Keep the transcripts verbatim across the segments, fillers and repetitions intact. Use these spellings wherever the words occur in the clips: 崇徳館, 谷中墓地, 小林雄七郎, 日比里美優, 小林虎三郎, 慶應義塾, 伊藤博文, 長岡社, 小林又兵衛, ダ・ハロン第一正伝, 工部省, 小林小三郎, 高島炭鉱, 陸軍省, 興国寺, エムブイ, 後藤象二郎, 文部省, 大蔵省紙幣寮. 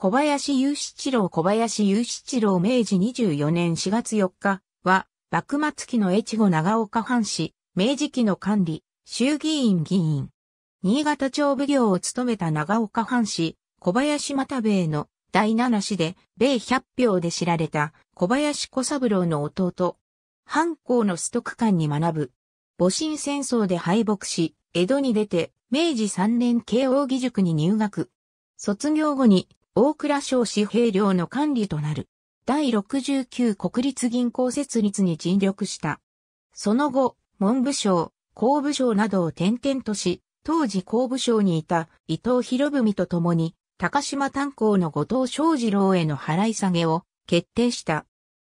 小林雄七郎小林雄七郎めいじにじゅうよねんしがつよっかは、幕末期の越後長岡藩士、明治期の官吏、衆議院議員。新潟町奉行を務めた長岡藩士、小林又兵衛のだいななしで、米百俵で知られた小林小三郎の弟。藩校の崇徳館に学ぶ。戊辰戦争で敗北し、江戸に出て、めいじさんねん慶應義塾に入学。卒業後に、大蔵省紙幣寮の管理となる。だいろくじゅうきゅう国立銀行設立に尽力した。その後、文部省、工部省などを転々とし、当時工部省にいた伊藤博文と共に、高島炭鉱の後藤象二郎への払い下げを決定した。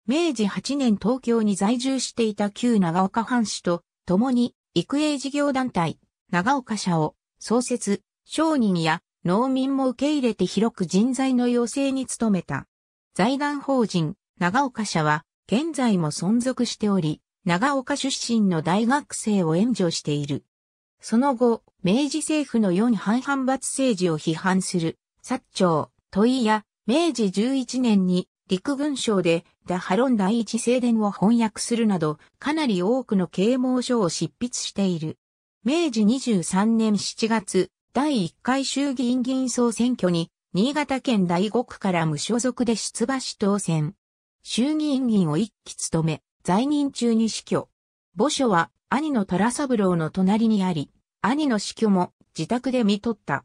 めいじはちねん東京に在住していた旧長岡藩士と共に育英事業団体、長岡社を創設、商人や農民も受け入れて広く人材の養成に努めた。財団法人、長岡社は現在も存続しており、長岡出身の大学生を援助している。その後、明治政府の四反反発政治を批判する、薩長、問屋や、めいじじゅういちねんに陸軍省でダ・ハロン第一正伝を翻訳するなど、かなり多くの啓蒙書を執筆している。めいじにじゅうさんねんしちがつ、だいいっかい衆議院議員総選挙に、新潟県だいごくから無所属で出馬し当選。衆議院議員をいっき務め、在任中に死去。墓所は、兄の虎三郎の隣にあり、兄の死去も自宅で看取った。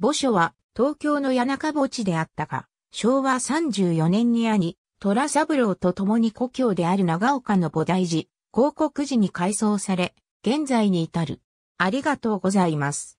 墓所は、東京の谷中墓地であったが、しょうわさんじゅうよねんに兄、虎三郎と共に故郷である長岡の菩提寺、興国寺に改装され、現在に至る。ありがとうございます。